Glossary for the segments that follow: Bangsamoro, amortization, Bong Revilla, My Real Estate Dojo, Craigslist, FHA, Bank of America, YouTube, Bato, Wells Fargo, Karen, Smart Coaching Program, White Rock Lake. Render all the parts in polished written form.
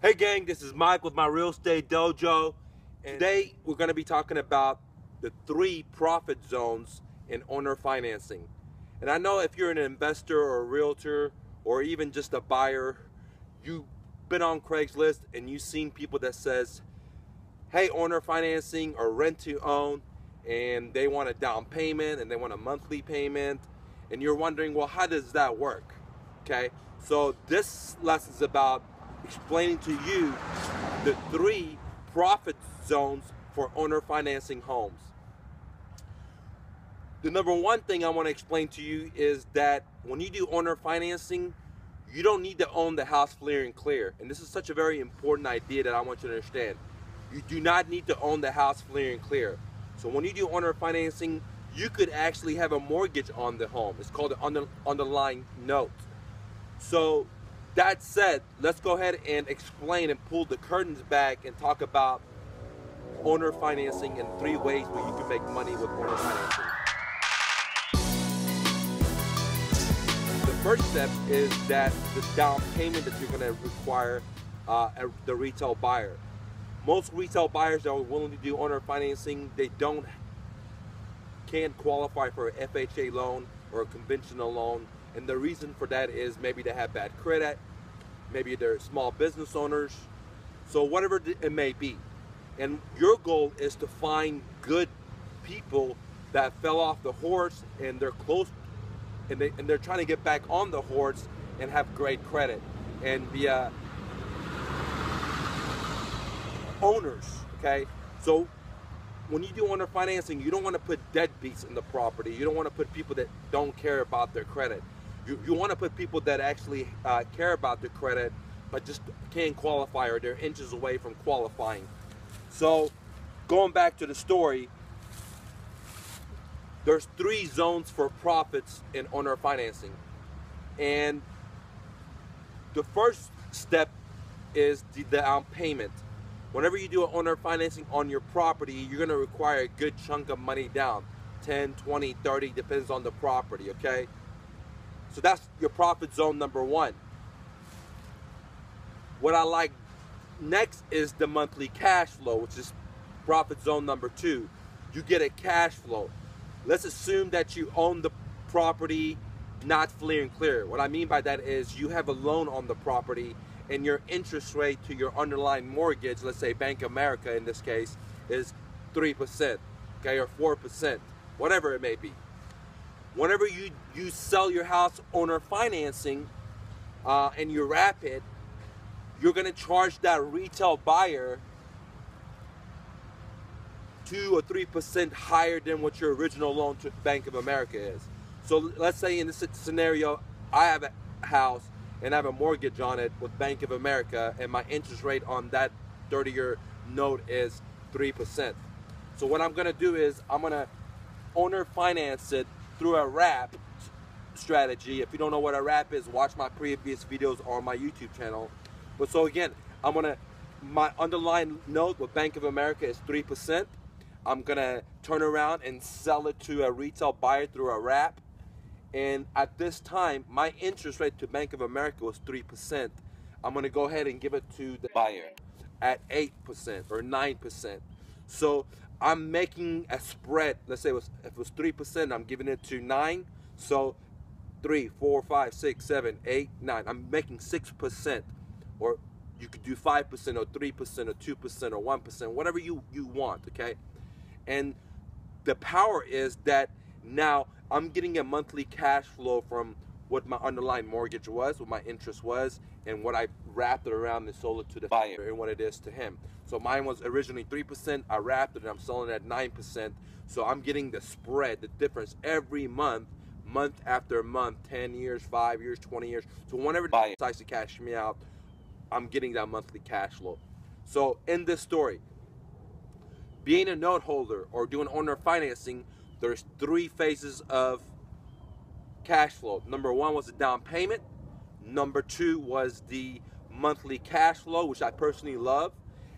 Hey gang, this is Mike with My Real Estate Dojo, and today we're going to be talking about the 3 profit zones in owner financing. And I know if you're an investor or a realtor or even just a buyer, you've been on Craigslist and you've seen people that says, hey, owner financing or rent to own, and they want a down payment and they want a monthly payment, and you're wondering, well, how does that work? Okay, so this lesson's about explaining to you the 3 profit zones for owner financing homes. The number one thing I want to explain to you is that when you do owner financing, you don't need to own the house free and clear. And this is such a very important idea that I want you to understand. You do not need to own the house free and clear. So when you do owner financing, you could actually have a mortgage on the home. It's called an underlying note. So that said, let's go ahead and explain and pull the curtains back and talk about owner financing and 3 ways where you can make money with owner financing. The first step is that the down payment that you're going to require the retail buyer. Most retail buyers that are willing to do owner financing, they can't qualify for an FHA loan or a conventional loan. And the reason for that is maybe they have bad credit, maybe they're small business owners, so whatever it may be. And your goal is to find good people that fell off the horse and they're close and they're trying to get back on the horse and have great credit and be owners, okay? So when you do owner financing, you don't want to put deadbeats in the property. You don't want to put people that don't care about their credit. You want to put people that actually care about their credit but just can't qualify or they're inches away from qualifying. So going back to the story, there's 3 zones for profits in owner financing. And the first step is the down payment. Whenever you do an owner financing on your property, you're going to require a good chunk of money down, 10, 20, 30, depends on the property, okay? So that's your profit zone number 1. What I like next is the monthly cash flow, which is profit zone number 2. You get a cash flow. Let's assume that you own the property not free and clear. What I mean by that is you have a loan on the property and your interest rate to your underlying mortgage, let's say Bank of America in this case, is 3%, okay, or 4%, whatever it may be. Whenever you sell your house owner financing and you wrap it, you're gonna charge that retail buyer 2 or 3% higher than what your original loan to Bank of America is. So let's say in this scenario, I have a house and I have a mortgage on it with Bank of America and my interest rate on that 30-year note is 3%. So what I'm gonna do is I'm gonna owner finance it through a wrap strategy. If you don't know what a wrap is, watch my previous videos on my YouTube channel. But so again, I'm gonna, my underlying note with Bank of America is 3%. I'm gonna turn around and sell it to a retail buyer through a wrap. And at this time, my interest rate to Bank of America was 3%. I'm going to go ahead and give it to the buyer at 8% or 9%. So I'm making a spread. Let's say if it was 3%, I'm giving it to 9. So 3, 4, 5, 6, 7, 8, 9. I'm making 6%. Or you could do 5% or 3% or 2% or 1%, whatever you want, okay? And the power is that now I'm getting a monthly cash flow from what my underlying mortgage was, what my interest was, and what I wrapped it around and sold it to the buyer and what it is to him. So mine was originally 3%, I wrapped it and I'm selling it at 9%. So I'm getting the spread, the difference every month, month after month, 10 years, 5 years, 20 years. So whenever the buyer decides to cash me out, I'm getting that monthly cash flow. So in this story, being a note holder or doing owner financing, there's 3 phases of cash flow. Number 1 was the down payment. Number 2 was the monthly cash flow, which I personally love.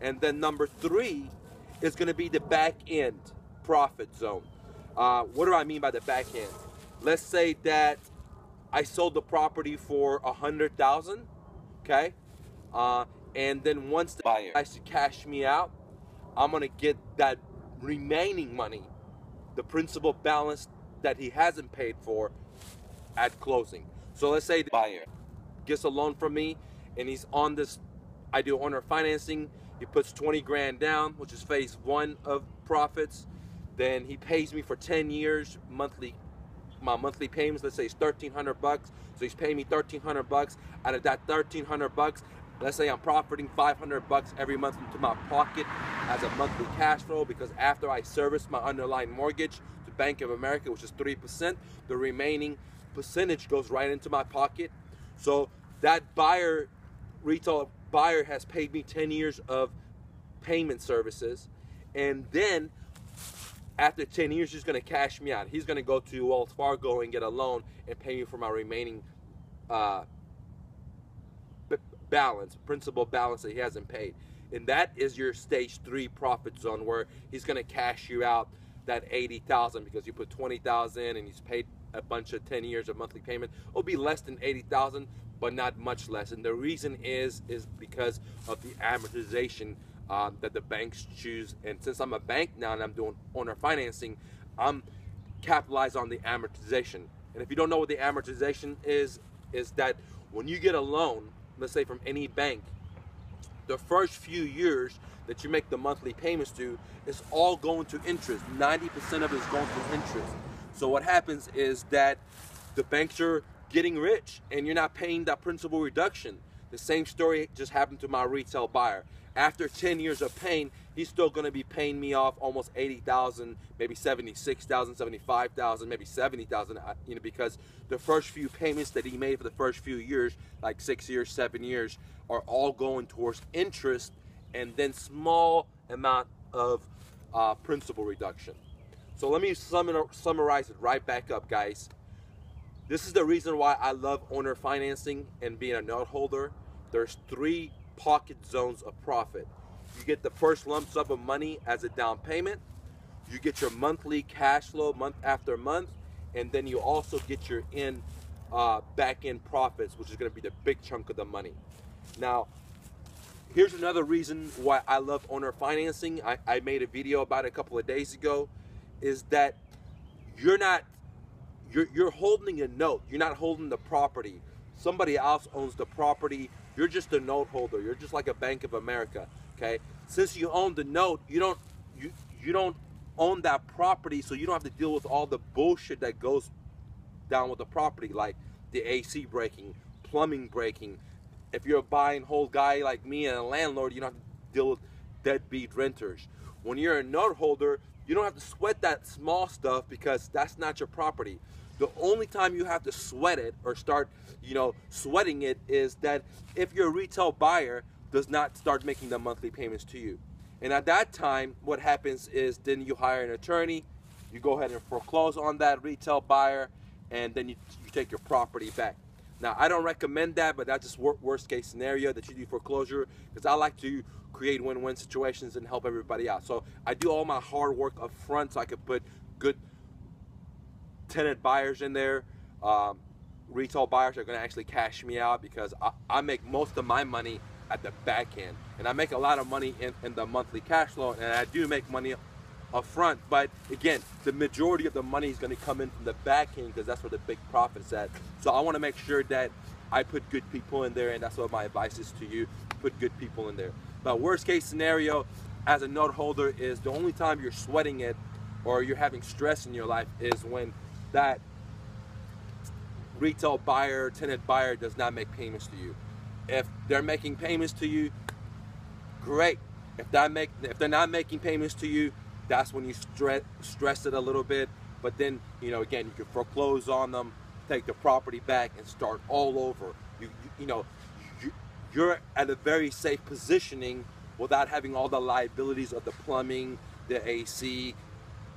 And then number 3 is going to be the back end profit zone. What do I mean by the back end? Let's say that I sold the property for $100,000, okay? And then once the buyer tries to cash me out, I'm gonna get that remaining money, the principal balance that he hasn't paid for, at closing. So let's say the buyer gets a loan from me and he's on this, I do owner financing, he puts 20 grand down, which is phase one of profits. Then he pays me for 10 years, monthly, my monthly payments, let's say it's 1,300 bucks. So he's paying me 1,300 bucks. Out of that 1,300 bucks, let's say I'm profiting 500 bucks every month into my pocket as a monthly cash flow, because after I service my underlying mortgage to Bank of America, which is 3%, the remaining percentage goes right into my pocket. So that buyer, retail buyer, has paid me 10 years of payment services, and then after 10 years, he's gonna cash me out. He's gonna go to Wells Fargo and get a loan and pay me for my remaining balance, principal balance that he hasn't paid. And that is your stage three profit zone, where he's gonna cash you out that $80,000, because you put $20,000 and he's paid a bunch of 10 years of monthly payment. It'll be less than $80,000, but not much less. And the reason is because of the amortization that the banks choose. And since I'm a bank now and I'm doing owner financing, I'm capitalized on the amortization. And if you don't know what the amortization is that when you get a loan, let's say from any bank, the first few years that you make the monthly payments to, it's all going to interest. 90% of it is going to interest. So what happens is that the banks are getting rich and you're not paying that principal reduction. The same story just happened to my retail buyer. After 10 years of paying, he's still gonna be paying me off almost $80,000, maybe $76,000, $75,000, maybe $70,000, you know, because the first few payments that he made for the first few years, like 6 years, 7 years, are all going towards interest and then small amount of principal reduction. So let me summarize it right back up, guys. This is the reason why I love owner financing and being a note holder. There's three pocket zones of profit. You get the first lump sum of money as a down payment, you get your monthly cash flow month after month, and then you also get your back end profits, which is going to be the big chunk of the money. Now, here's another reason why I love owner financing. I made a video about it a couple of days ago, is that you're holding a note, you're not holding the property. Somebody else owns the property. You're just a note holder. You're just like a Bank of America, okay? Since you own the note, you don't own that property, so you don't have to deal with all the bullshit that goes down with the property, like the AC breaking, plumbing breaking. If you're a buy and hold guy like me and a landlord, you don't have to deal with deadbeat renters. When you're a note holder, you don't have to sweat that small stuff, because that's not your property. The only time you have to sweat it or start, you know, sweating it is that if your retail buyer does not start making the monthly payments to you. And at that time, what happens is then you hire an attorney, you go ahead and foreclose on that retail buyer, and then you take your property back. Now, I don't recommend that, but that's just worst case scenario that you do foreclosure, because I like to create win-win situations and help everybody out. So I do all my hard work up front so I could put good tenant buyers in there. Retail buyers are going to actually cash me out, because I make most of my money at the back end, and I make a lot of money in the monthly cash flow, and I do make money up front, but again, the majority of the money is going to come in from the back end, because that's where the big profit's at. So I want to make sure that I put good people in there, and that's what my advice is to you. Put good people in there. But worst case scenario as a note holder is the only time you're sweating it or you're having stress in your life is when that retail buyer, tenant buyer does not make payments to you. If they're making payments to you, great. If they're not making payments to you, that's when you stress it a little bit. But then, you know, again, you can foreclose on them, take the property back, and start all over. You're at a very safe positioning without having all the liabilities of the plumbing, the AC,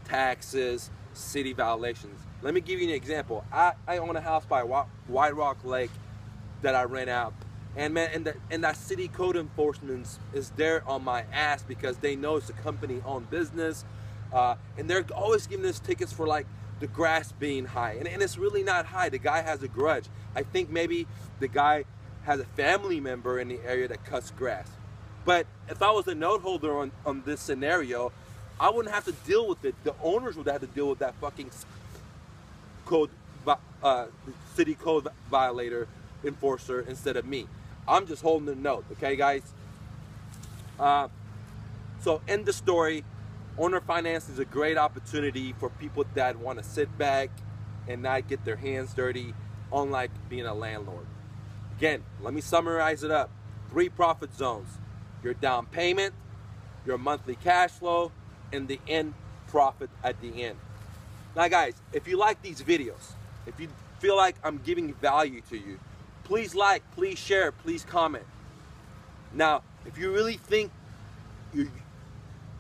taxes, city violations. Let me give you an example. I own a house by White Rock Lake that I rent out, and man, and that city code enforcement is there on my ass, because they know it's a company-owned business, and they're always giving us tickets for like the grass being high, and it's really not high. The guy has a grudge. I think maybe the guy has a family member in the area that cuts grass. But if I was a note holder on this scenario, I wouldn't have to deal with it. The owners would have to deal with that fucking code, city code violator enforcer instead of me. I'm just holding the note, okay, guys? So end the story. Owner finance is a great opportunity for people that want to sit back and not get their hands dirty, unlike being a landlord. Again, let me summarize it up. 3 profit zones: your down payment, your monthly cash flow, and the end profit at the end. Now guys, if you like these videos, if you feel like I'm giving value to you, please like, please share, please comment. Now, if you really think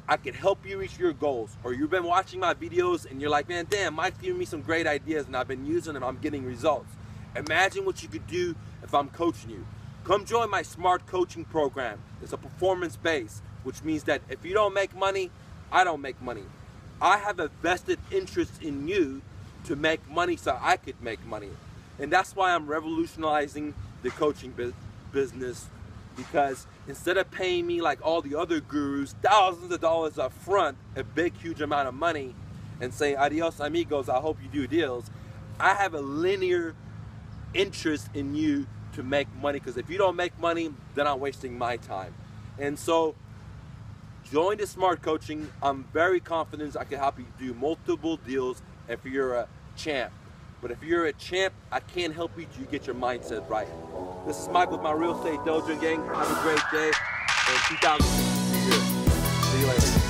I can help you reach your goals, or you've been watching my videos and you're like, man, damn, Mike's giving me some great ideas and I've been using them, I'm getting results. Imagine what you could do if I'm coaching you. Come join my Smart Coaching Program. It's a performance-based, which means that if you don't make money, I don't make money. I have a vested interest in you to make money so I could make money. And that's why I'm revolutionizing the coaching business, because instead of paying me like all the other gurus thousands of dollars up front, a big huge amount of money, and saying adios amigos, I hope you do deals, I have a linear interest in you to make money, because if you don't make money, then I'm wasting my time. And so join the Smart Coaching. I'm very confident I can help you do multiple deals if you're a champ. But if you're a champ, I can't help you to get your mindset right. This is Mike with My Real Estate Dojo, gang. Have a great day. And 2016 is here. See you later.